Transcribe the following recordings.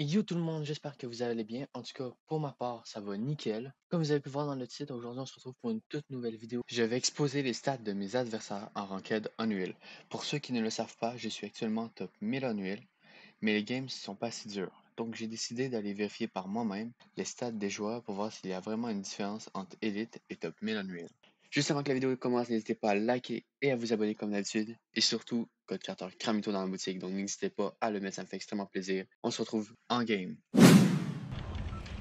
Yo tout le monde, j'espère que vous allez bien. En tout cas, pour ma part, ça va nickel. Comme vous avez pu voir dans le titre, aujourd'hui on se retrouve pour une toute nouvelle vidéo. Je vais exposer les stats de mes adversaires en ranked Unreal. Pour ceux qui ne le savent pas, je suis actuellement top 1000 Unreal, mais les games ne sont pas si durs. Donc j'ai décidé d'aller vérifier par moi-même les stats des joueurs pour voir s'il y a vraiment une différence entre Elite et top 1000 Unreal. Juste avant que la vidéo commence, n'hésitez pas à liker et à vous abonner comme d'habitude. Et surtout, code créateur Cramyto dans la boutique, donc n'hésitez pas à le mettre, ça me fait extrêmement plaisir. On se retrouve en game.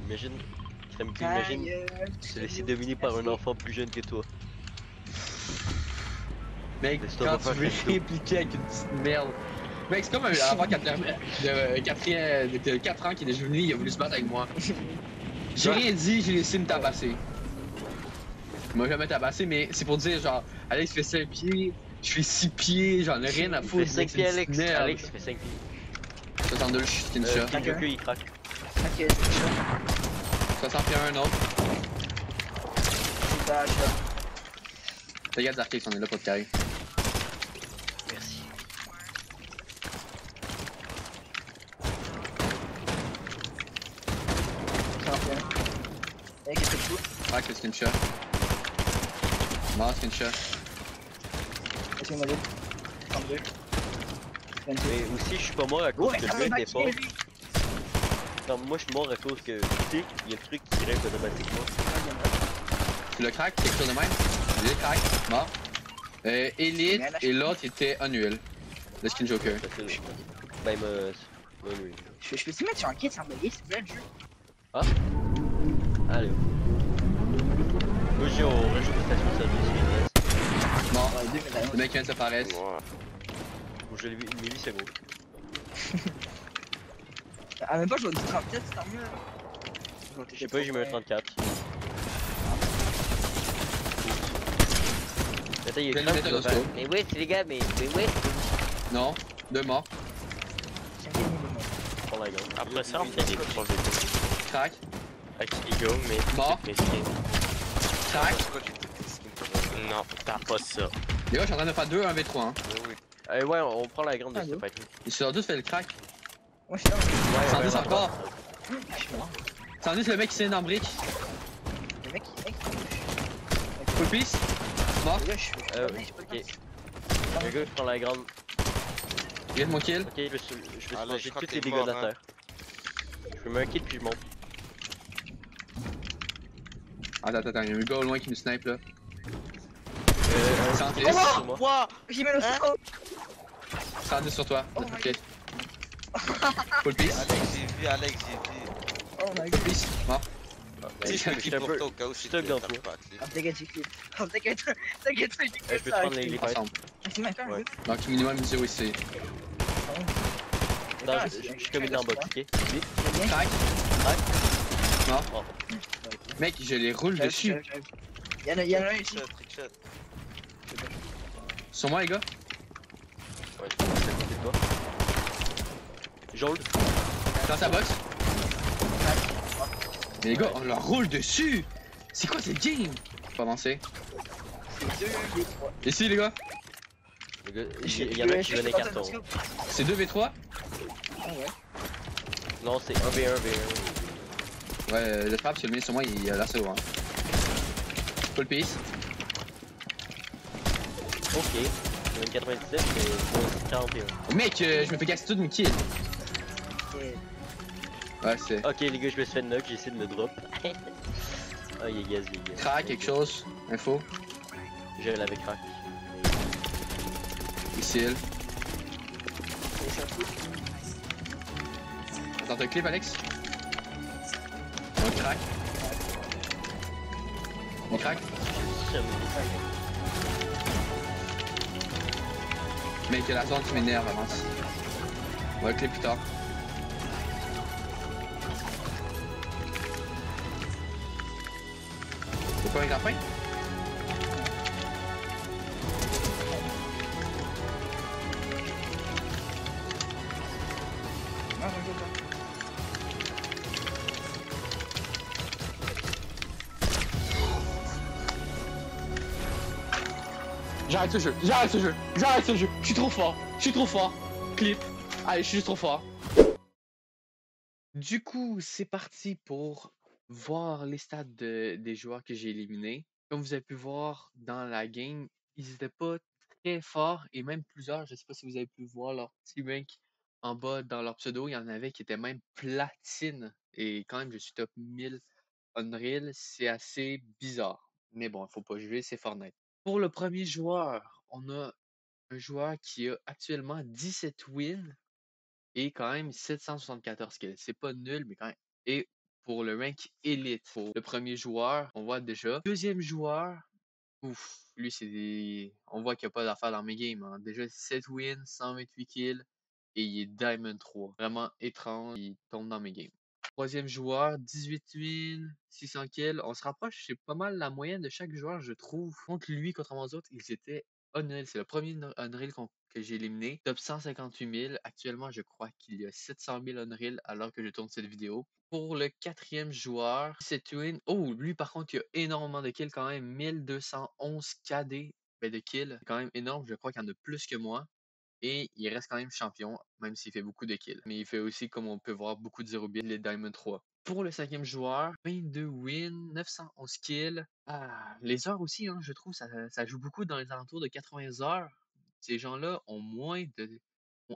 Imagine, imagine, tu te laisser dominer par un enfant plus jeune que toi. Mec, quand tu veux répliquer avec une petite merde. Mec, c'est comme un enfant de 4 ans qui est déjà venu, il a voulu se battre avec moi. J'ai rien dit, j'ai laissé me tabasser. Moi jamais tabassé, mais c'est pour dire genre Alex fait 5 pieds, je fais 6 pieds, j'en ai rien à foutre. Fait 5 pieds Alex, Alex fait 5 pieds. 62, je suis une shot. Il craque. Ok, 61 autre. Les gars d'Arcade, on est là pour te carrer. Merci. Hey, qu'est-ce que tu fous? Ouais, c'est une shot. Mort, c'est une shot. Essayez moi 32. Mais aussi, je suis pas mort à cause que le mec est fort. Non, moi je suis mort à cause que, tu sais, il y a le truc qui règle automatiquement. Tu le crack, quelque chose de même? Il est crack, mort. Elite et l'autre était Unreal. Le skin joker. Ben, Unreal. Je peux-tu mettre sur un kit sans bugger, c'est bien le jeu? Ah? Allez. J'ai au réseau de station de service. Bon, le mec vient de s'apparaître. Bon, j'ai mis lui, c'est gros. Ah, même pas, je vois du 34, c'est tant mieux. Je sais pas, j'ai mis un 34. Attends, il est crack. Mais ouais, les gars, mais ouais. Non, deux morts. Après ça, on fait des croches de tête. Crack. Avec Ego, mais. Mort. Non, t'as pas ça. Les gars, je suis en train de faire 2 1v3 hein. Oui. Ouais, on prend la grande de ce pack. Ils sont en 12 fait le crack. Ouais, je suis en 110 encore. Je suis mort. 110 le mec qui s'est dans brique. Le mec qui est. Full piece. Mort. Ok. Les gars, je prends la grande. Il y a de mon kill. Ok, je vais soulager tous les dégâts de la terre. Je me mets un kill puis je monte. Attends, il y a un gars au loin qui nous snipe là. Oh, wow, j'ai mis le scope. 102 sur toi, ok. Full piece. Alex, j'ai vu. Oh my god. Full piece, mort. Si je me clip pour toi au cas où je te glande. T'inquiète, je peux te prendre les ensemble. Donc minimum 0 ici. Non, je suis comme une arme, ok. Crac. Mort. Mec, je les roule dessus. Y'en a un ici. Sur moi, les gars. Ouais, je pense que c'est à côté de toi. J'hold. Dans sa box. Mais les gars, on leur roule dessus. C'est quoi cette game? Faut avancer. C'est 2v3. Ici, les gars. Il y en a qui venaient carton. C'est 2v3? Ah ouais. Non, c'est 1v1v1. Ouais, le trap, c'est le mien sur moi, il a l'assez loin. Full piece. Ok, j'ai une 97, mais 41. Mec, je me fais casser toutes mes kills. Ouais, c'est. Ok, les gars, je me suis fait knock, j'ai essayé de me drop. Ah, il est gaz, il est gaz. Crack, quelque chose, info. Je l'avais crack. Missile. Attends, t'as un clip, Alex? On craque. On craque. Mec, la zone qui m'énerve, avance. On va clé plus tard. C'est pas un grappin? J'arrête ce jeu, je suis trop fort, clip, allez je suis juste trop fort. Du coup, c'est parti pour voir les stats des joueurs que j'ai éliminés. Comme vous avez pu voir dans la game, ils n'étaient pas très forts et même plusieurs, je ne sais pas si vous avez pu voir leur petit rank en bas dans leur pseudo, il y en avait qui étaient même platine. Et quand même, je suis top 1000 Unreal, c'est assez bizarre. Mais bon, il faut pas juger, c'est Fortnite. Pour le premier joueur, on a un joueur qui a actuellement 17 wins et quand même 774 kills. C'est pas nul, mais quand même. Et pour le rank élite, pour le premier joueur, on voit déjà. Deuxième joueur, ouf, lui c'est des. On voit qu'il n'y a pas d'affaire dans mes games. Hein. Déjà 7 wins, 128 kills, et il est Diamond 3. Vraiment étrange, il tombe dans mes games. Troisième joueur, 18 wins, 600 kills. On se rapproche, c'est pas mal la moyenne de chaque joueur, je trouve. Contre lui, contrairement aux autres, ils étaient Unreal. C'est le premier Unreal que j'ai éliminé. Top 158 000. Actuellement, je crois qu'il y a 700 000 Unreal alors que je tourne cette vidéo. Pour le quatrième joueur, c'est Twin. Oh, lui, par contre, il a énormément de kills quand même. 1211 KD de kills. C'est quand même énorme. Je crois qu'il y en a plus que moi. Et il reste quand même champion, même s'il fait beaucoup de kills. Mais il fait aussi, comme on peut voir, beaucoup de 0 build, les Diamond 3. Pour le cinquième joueur, 22 wins, 911 kills. Ah, les heures aussi, hein, je trouve, ça joue beaucoup dans les alentours de 80 heures. Ces gens-là ont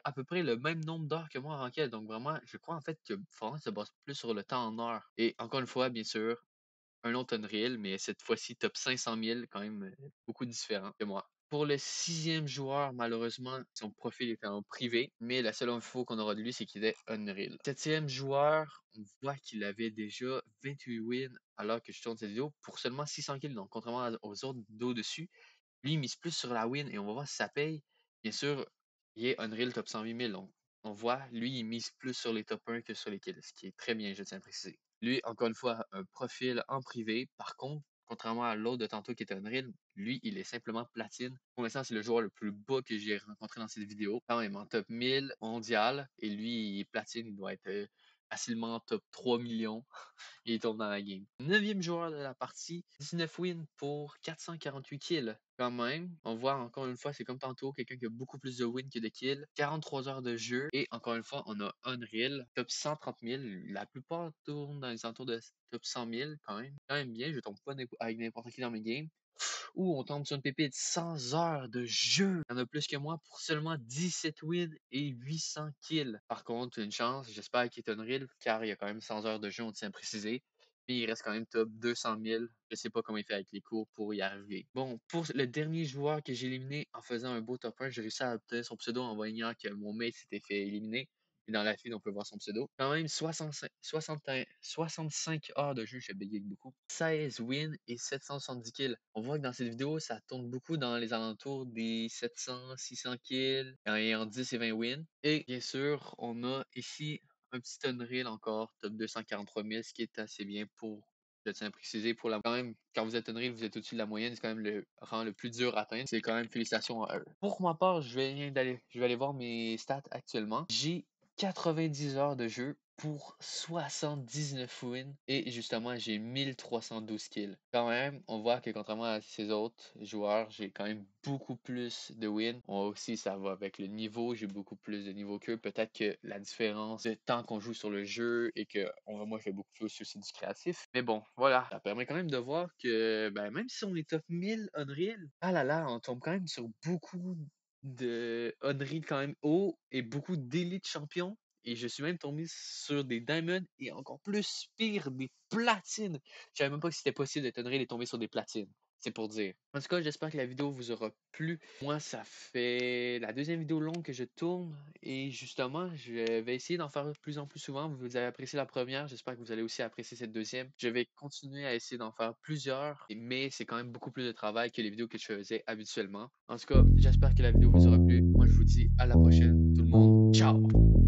à peu près le même nombre d'heures que moi en ranked. Donc vraiment, je crois en fait que Fortnite se base plus sur le temps en heures. Et encore une fois, bien sûr, un autre Unreal, mais cette fois-ci top 500 000, quand même beaucoup différent que moi. Pour le sixième joueur, malheureusement, son profil était en privé, mais la seule info qu'on aura de lui, c'est qu'il est Unreal. Septième joueur, on voit qu'il avait déjà 28 wins alors que je tourne cette vidéo pour seulement 600 kills. Donc, contrairement aux autres d'au-dessus, lui, il mise plus sur la win et on va voir si ça paye. Bien sûr, il est Unreal top 108 000. On voit, lui, il mise plus sur les top 1 que sur les kills, ce qui est très bien, je tiens à préciser. Lui, encore une fois, un profil en privé. Par contre, contrairement à l'autre de tantôt qui était Unreal, lui, il est simplement platine. Pour l'instant, c'est le joueur le plus bas que j'ai rencontré dans cette vidéo. Quand même en top 1000 mondial. Et lui, il est platine. Il doit être facilement en top 3 millions. Il tombe dans la game. 9e joueur de la partie. 19 wins pour 448 kills. Quand même, on voit encore une fois, c'est comme tantôt, quelqu'un qui a beaucoup plus de wins que de kills. 43 heures de jeu. Et encore une fois, on a Unreal. Top 130 000. La plupart tournent dans les entours de top 100 000 quand même. Quand même bien, je tombe pas avec n'importe qui dans mes games. Ouh, on tombe sur une pépite. 100 heures de jeu. Il y en a plus que moi pour seulement 17 wins et 800 kills. Par contre, une chance. J'espère qu'il est Unreal car il y a quand même 100 heures de jeu, on tient à préciser. Puis il reste quand même top 200 000. Je sais pas comment il fait avec les cours pour y arriver. Bon, pour le dernier joueur que j'ai éliminé en faisant un beau top 1, j'ai réussi à obtenir son pseudo en voyant que mon mate s'était fait éliminer. Et dans la feed, on peut voir son pseudo. Quand même, 65 heures de jeu, je bégaye beaucoup. 16 wins et 770 kills. On voit que dans cette vidéo, ça tourne beaucoup dans les alentours des 700, 600 kills, et en 10 et 20 wins. Et bien sûr, on a ici un petit Unreal encore, top 243 000, ce qui est assez bien pour, je tiens à préciser, pour la quand même, quand vous êtes Unreal, vous êtes au-dessus de la moyenne, c'est quand même le rang le plus dur à atteindre. C'est quand même félicitations à eux. Pour ma part, je vais aller voir mes stats actuellement. J'ai 90 heures de jeu pour 79 wins et justement j'ai 1312 kills. Quand même, on voit que contrairement à ces autres joueurs, j'ai quand même beaucoup plus de wins. On voit aussi ça va avec le niveau, j'ai beaucoup plus de niveau qu'eux. Peut-être que la différence de temps qu'on joue sur le jeu et que moi je fais beaucoup plus aussi du créatif. Mais bon, voilà, ça permet quand même de voir que même si on est top 1000 Unreal, ah là là, on tombe quand même sur beaucoup de Unreal quand même haut et beaucoup d'élite champions. Et je suis même tombé sur des diamonds et encore plus pire, des platines. Je savais même pas que c'était possible d'être Unreal et tomber sur des platines. C'est pour dire. En tout cas, j'espère que la vidéo vous aura plu. Moi, ça fait la deuxième vidéo longue que je tourne. Et justement, je vais essayer d'en faire de plus en plus souvent. Vous avez apprécié la première. J'espère que vous allez aussi apprécier cette deuxième. Je vais continuer à essayer d'en faire plusieurs. Mais c'est quand même beaucoup plus de travail que les vidéos que je faisais habituellement. En tout cas, j'espère que la vidéo vous aura plu. Moi, je vous dis à la prochaine. Tout le monde, ciao!